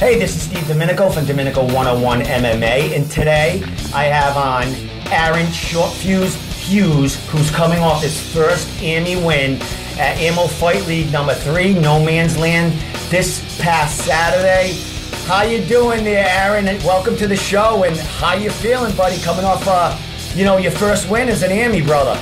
Hey, this is Steve Domenico from Domenico 101 MMA, and today I have on Aaron Shortfuse Hughes, who's coming off his first AMI win at Ammo Fight League #3, No Mans Land, this past Saturday. How you doing there, Aaron? And welcome to the show, and how you feeling, buddy, coming off your first win as an AMI, brother?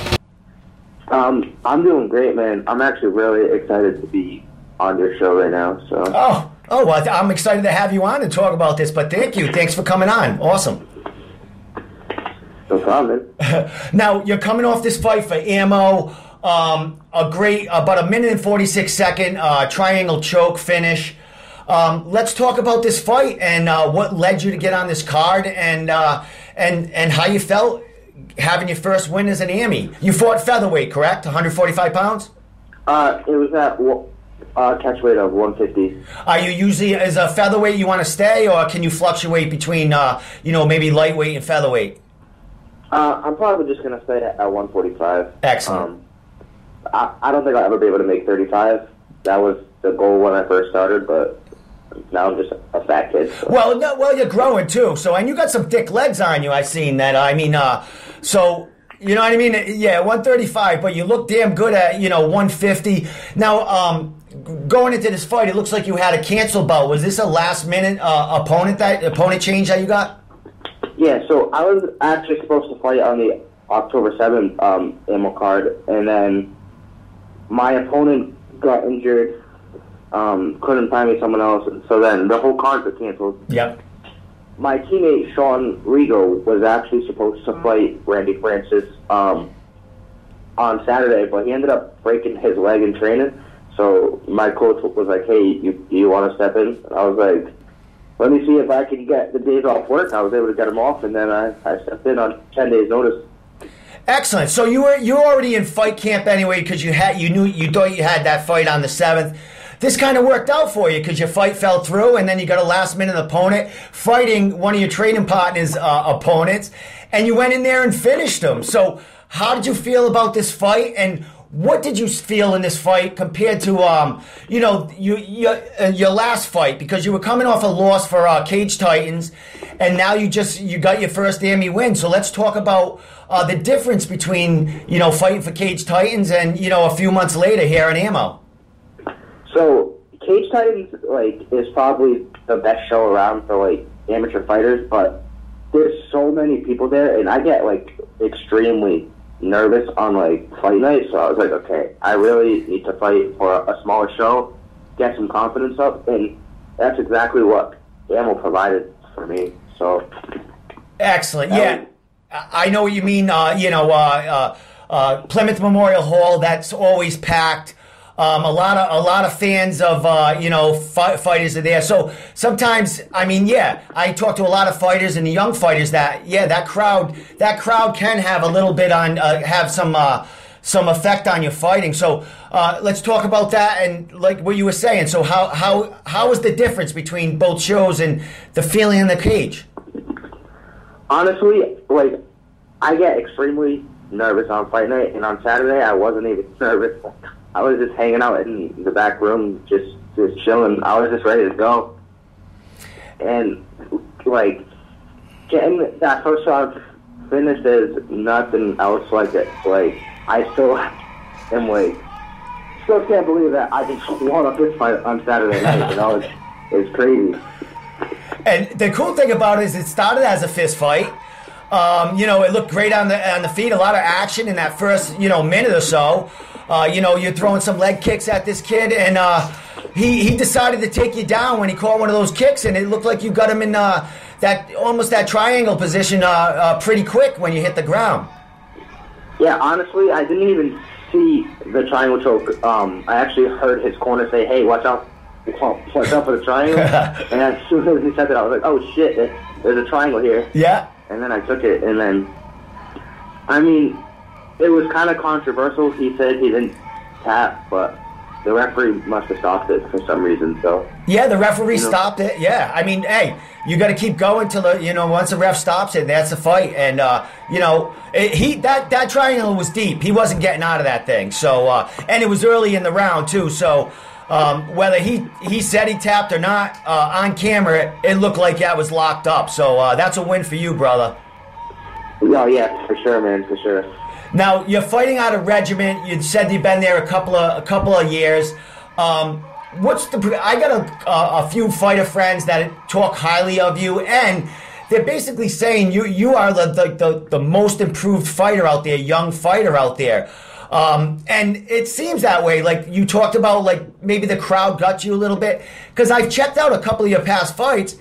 I'm doing great, man. I'm actually really excited to be on your show right now, so... Oh, well, I'm excited to have you on and talk about this, but thank you. Thanks for coming on. Awesome. No problem. Now, you're coming off this fight for Ammo, about 1 minute and 46 second triangle choke finish. Let's talk about this fight and what led you to get on this card and how you felt having your first win as an AMI. You fought featherweight, correct? 145 pounds? It was at... catch weight of 150. Are you usually, as a featherweight, you want to stay, or can you fluctuate between, maybe lightweight and featherweight? I'm probably just going to stay at 145. Excellent. I don't think I'll ever be able to make 35. That was the goal when I first started, but now I'm just a fat kid. So. Well, no, well, you're growing, too. So, and you got some thick legs on you, I've seen that. I mean, you know what I mean? Yeah, 135, but you look damn good at, 150. Now, going into this fight, it looks like you had a cancel bout. Was this a last-minute opponent change that you got? Yeah, so I was actually supposed to fight on the October 7th Ammo card, and then my opponent got injured, couldn't find me someone else, so then the whole card got canceled. Yep. My teammate, Sean Regal, was actually supposed to fight Randy Francis on Saturday, but he ended up breaking his leg in training. So my coach was like, hey, do you want to step in? And I was like, let me see if I can get the days off work. I was able to get them off, and then I stepped in on 10 days' notice. Excellent. So you were already in fight camp anyway because you thought you had that fight on the 7th. This kind of worked out for you because your fight fell through, and then you got a last-minute opponent fighting one of your training partners' opponents, and you went in there and finished them. So how did you feel about this fight, and what did you feel in this fight compared to, your last fight? Because you were coming off a loss for Cage Titans, and now you got your first AMI win. So let's talk about the difference between, fighting for Cage Titans and, a few months later here in Ammo. So Cage Titans, is probably the best show around for, amateur fighters, but there's so many people there, and I get, extremely nervous on fight night, so I was like, okay, I really need to fight for a smaller show, get some confidence up, and that's exactly what Ammo provided for me. So excellent, yeah, I know what you mean. Plymouth Memorial Hall, that's always packed. A lot of fans of fighters are there. So sometimes, I talk to a lot of fighters and the young fighters that crowd can have a little bit on some effect on your fighting. So let's talk about that and what you were saying. So how is the difference between both shows and the feeling in the cage? Honestly, I get extremely nervous on fight night, and on Saturday I wasn't even nervous. I was just hanging out in the back room, just chilling. I was just ready to go. And, getting that first shot finished is nothing else like it. I still am, still can't believe that I just won a fist fight on Saturday night. It's crazy. And the cool thing about it is it started as a fist fight. It looked great on the feet, a lot of action in that first, minute or so. You're throwing some leg kicks at this kid, and he decided to take you down when he caught one of those kicks, and it looked like you got him in that triangle position pretty quick when you hit the ground. Yeah, honestly, I didn't even see the triangle choke. I actually heard his corner say, hey, watch out for the triangle. And as soon as he said that, I was like, oh, shit, there's a triangle here. Yeah. And then I took it, and then, it was kind of controversial. He said he didn't tap, but the referee must have stopped it for some reason. So yeah, the referee stopped it. Yeah, you got to keep going till once the ref stops it. That's the fight, and that triangle was deep. He wasn't getting out of that thing. So and it was early in the round too. So Whether he said he tapped or not, on camera, it looked like that was locked up. So that's a win for you, brother. No, yeah, for sure, man, for sure. Now, you're fighting out of Regiment. You said you've been there a couple of years. What's the? I got a few fighter friends that talk highly of you, and they're basically saying you are the most improved fighter out there, young fighter out there. And it seems that way. Like you talked about, like maybe the crowd got you a little bit, because I've checked out a couple of your past fights,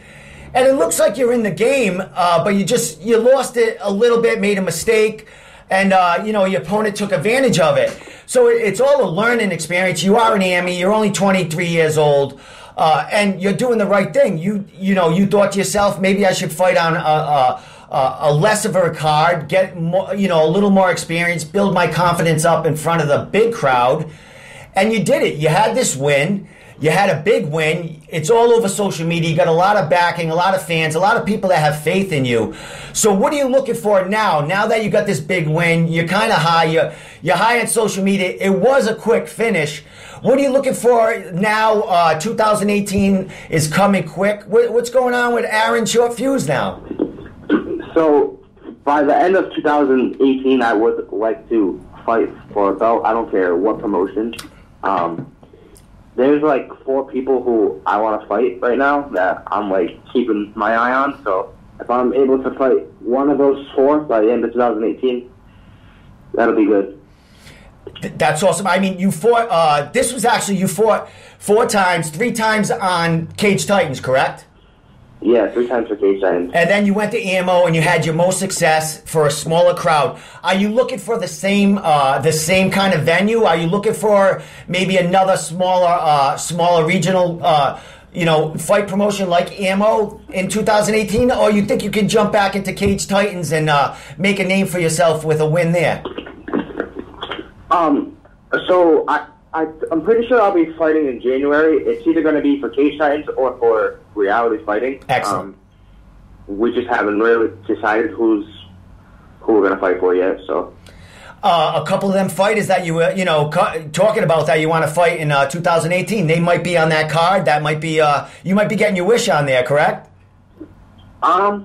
and it looks like you're in the game, but you lost it a little bit, made a mistake, and you know, your opponent took advantage of it. So it's all a learning experience. You are an AMI. You're only 23 years old, and you're doing the right thing. You know, you thought to yourself, maybe I should fight on a less of a card, get more, you know, a little more experience, build my confidence up in front of the big crowd, and you did it. You had this win. You had a big win. It's all over social media. You got a lot of backing, a lot of fans, a lot of people that have faith in you. So what are you looking for now? Now that you got this big win, you're kind of high. You're high on social media. It was a quick finish. What are you looking for now? 2018 is coming quick. What's going on with Aaron Shortfuse now? So by the end of 2018, I would like to fight for a belt. I don't care what promotion. There's like 4 people who I want to fight right now that I'm like keeping my eye on. So if I'm able to fight one of those 4 by the end of 2018, that'll be good. That's awesome. I mean, you fought. This was actually, you fought 4 times, 3 times on Cage Titans, correct? Yeah, 3 times for Cage Titans. And then you went to Ammo and you had your most success for a smaller crowd. Are you looking for the same kind of venue? Are you looking for maybe another smaller regional, you know, fight promotion like Ammo in 2018? Or you think you can jump back into Cage Titans and make a name for yourself with a win there? So I'm pretty sure I'll be fighting in January. It's either going to be for Cage Titans or for Reality Fighting. Excellent. We just haven't really decided who we're going to fight for yet. So, a couple of them fighters that you were, you know, talking about that you want to fight in 2018, they might be on that card. That might be you might be getting your wish on there, correct? I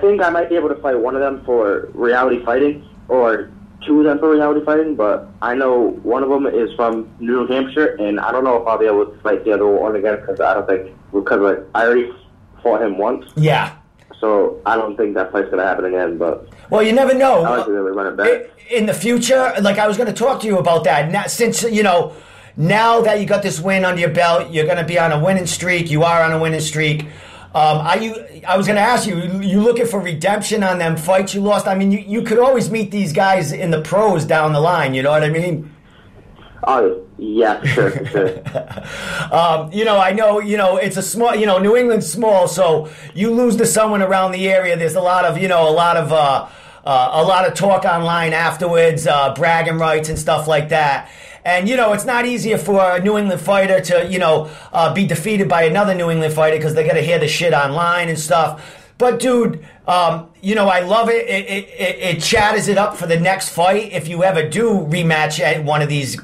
think I might be able to fight one of them for Reality Fighting, or 2 of them for Reality Fighting, but I know one of them is from New Hampshire, and I don't know if I'll be able to fight the other one again, because I don't think, because like, I already fought him once. Yeah. So I don't think that fight's going to happen again, but... Well, you never know. I like to really run it back. In the future, like I was going to talk to you about that. Now, since, you know, now that you got this win under your belt, you're going to be on a winning streak. You are on a winning streak. I was going to ask you looking for redemption on them fights you lost? I mean, you could always meet these guys in the pros down the line, you know what I mean? Oh, yeah, sure. You know, I know, you know, it's a small, you know, New England's small, so you lose to someone around the area, there's a lot of, you know, a lot of talk online afterwards, bragging rights and stuff like that. And, you know, it's not easier for a New England fighter to, you know, be defeated by another New England fighter because they got to hear the shit online and stuff. But, dude, you know, I love it. It chatters it up for the next fight if you ever do rematch at one of these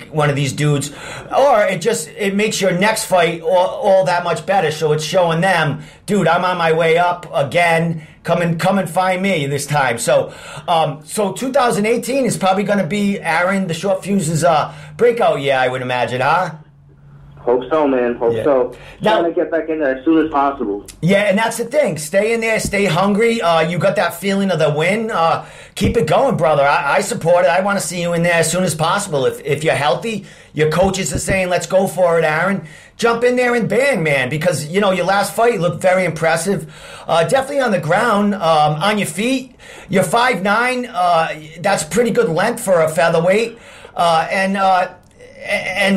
dudes. Or it makes your next fight all that much better. So it's showing them, dude, I'm on my way up again. Come and find me this time. So 2018 is probably going to be Aaron the Shortfuse's breakout year, I would imagine, huh? Hope so, man. Hope so. Now, trying to get back in there as soon as possible. Yeah, and that's the thing. Stay in there. Stay hungry. You got that feeling of the win. Keep it going, brother. I support it. I want to see you in there as soon as possible. If you're healthy, your coaches are saying, let's go for it, Aaron. Jump in there and bang, man, because, you know, your last fight looked very impressive. Definitely on the ground, on your feet. You're 5'9". That's pretty good length for a featherweight. And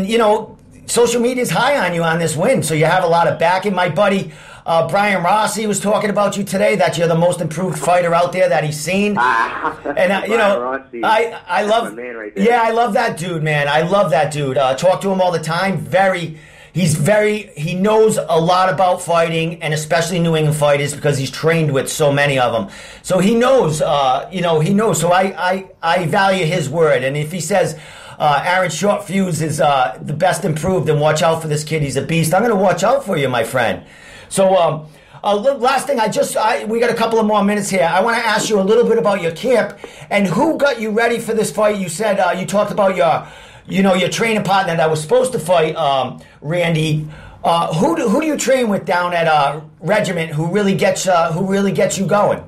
you know... Social media is high on you on this win, so you have a lot of backing. My buddy Brian Rossi was talking about you today, that you're the most improved fighter out there that he's seen. And you know, Rossi, I love, man, right there. Yeah, I love that dude, man. I love that dude. Talk to him all the time. He knows a lot about fighting, and especially New England fighters, because he's trained with so many of them. So he knows. So I value his word, and if he says. Aaron Shortfuse is the best improved, and watch out for this kid. He's a beast. I'm going to watch out for you, my friend. So last thing, we got a couple of more minutes here. I want to ask you a little bit about your camp and who got you ready for this fight. You said you talked about your, you know, your training partner that was supposed to fight Randy. Who do you train with down at Regiment? Who really gets you going?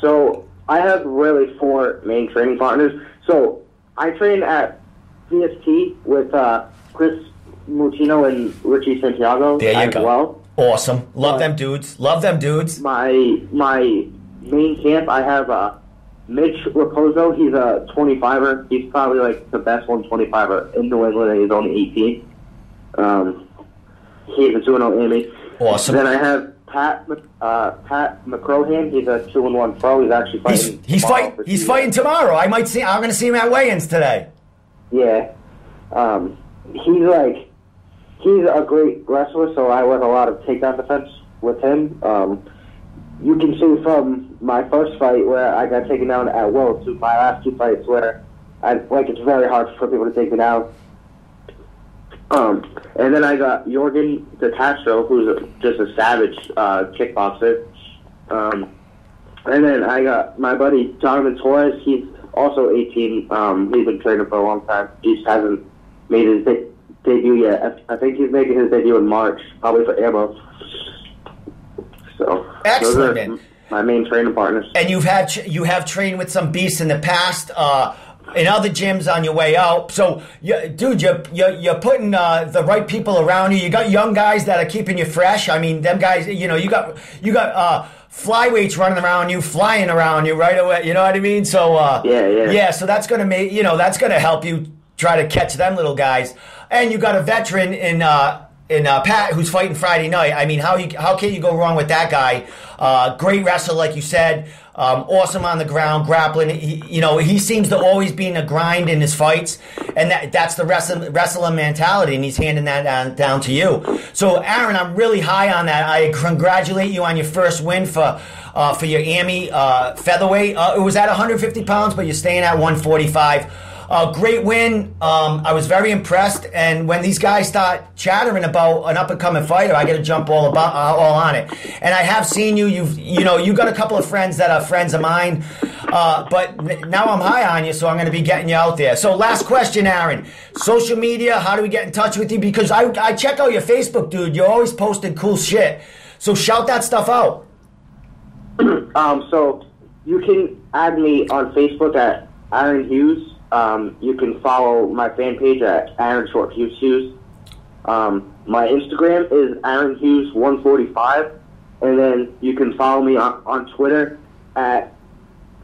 So I have really four main training partners. So I train at VST with Chris Mutino and Richie Santiago as well. Awesome. Love them dudes. My main camp, I have Mitch Raposo. He's a 25er. He's probably like the best 125er in New England, and he's only 18. He's a 2-0 Amy. Awesome. Then I have Pat McCrohan. He's a 2-1 pro. He's actually fighting. He's fighting tomorrow. I'm gonna see him at weigh-ins today. Yeah. He's a great wrestler, so I work a lot of takedown defense with him. You can see from my first fight where I got taken down at will to my last two fights where it's very hard for people to take me down. And then I got Jorgen DeTastro, who's just a savage kickboxer. And then I got my buddy Jonathan Torres. He's also 18. He's been training for a long time. He just hasn't made his debut yet. I think he's making his debut in March, probably for Ammo. So excellent. Those are my main training partners. And you have trained with some beasts in the past. In other gyms on your way out. So, you're putting the right people around you. You got young guys that are keeping you fresh. I mean, them guys, you know, you got flyweights flying around you right away. You know what I mean? So, yeah. So that's going to make, you know, that's going to help you try to catch them little guys. And you got a veteran in Pat, who's fighting Friday night. I mean, how can you go wrong with that guy? Great wrestler, like you said. Awesome on the ground, grappling. He seems to always be in a grind in his fights, and that's the wrestling mentality, and he's handing that down to you. So, Aaron, I'm really high on that. I congratulate you on your first win for your AMI featherweight. It was at 150 pounds, but you're staying at 145. Great win. I was very impressed. And when these guys start chattering about an up-and-coming fighter, I get to jump all on it. And I have seen you. You've got a couple of friends that are friends of mine. But now I'm high on you, so I'm going to be getting you out there. So last question, Aaron. Social media, how do we get in touch with you? Because I check out your Facebook, dude. You're always posting cool shit. So shout that stuff out. So you can add me on Facebook at Aaron Hughes. You can follow my fan page at Aaron Shortfuse Hughes. My Instagram is Aaron Hughes 145, and then you can follow me on Twitter at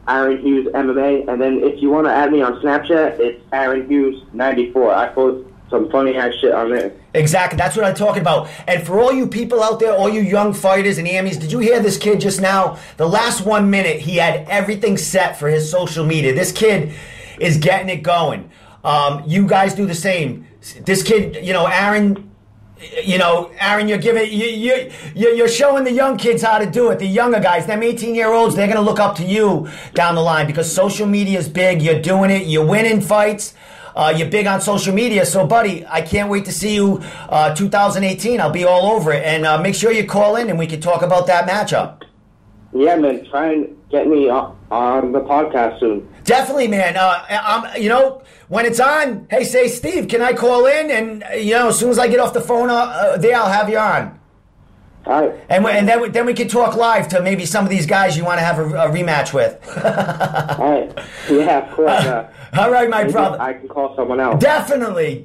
Aaron Hughes MMA. And then if you want to add me on Snapchat, it's Aaron Hughes 94. I post some funny ass shit on there. Exactly, that's what I'm talking about. And for all you people out there, all you young fighters and AMIs, did you hear this kid just now? The last 1 minute, he had everything set for his social media. This kid is getting it going. You guys do the same. This kid, Aaron, you're giving, you're showing the young kids how to do it. The younger guys, them 18-year-olds, they're gonna look up to you down the line because social media is big. You're doing it. You're winning fights. You're big on social media. So, buddy, I can't wait to see you 2018. I'll be all over it. And make sure you call in and we can talk about that matchup. Yeah, man. Try and get me on the podcast soon. Definitely, man. When it's on, hey, say, Steve, can I call in? And, as soon as I get off the phone there, I'll have you on. All right. And then we can talk live to maybe some of these guys you want to have a rematch with. All right. Yeah, of course. All right, my brother. I can call someone else. Definitely.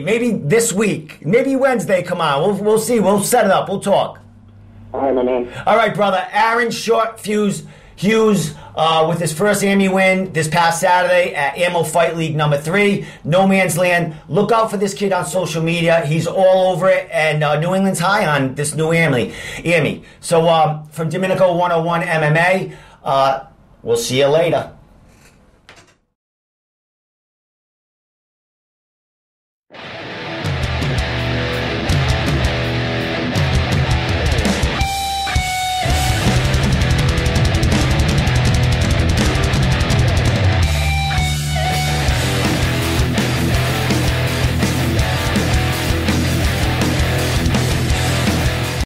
Maybe this week. Maybe Wednesday, come on. We'll see. We'll set it up. We'll talk. All right, my man. All right, brother. Aaron Shortfuse Hughes with his first AMI win this past Saturday at Ammo Fight League #3, No Mans Land. Look out for this kid on social media. He's all over it, and New England's high on this new AMI. So from Domenico 101 MMA, we'll see you later.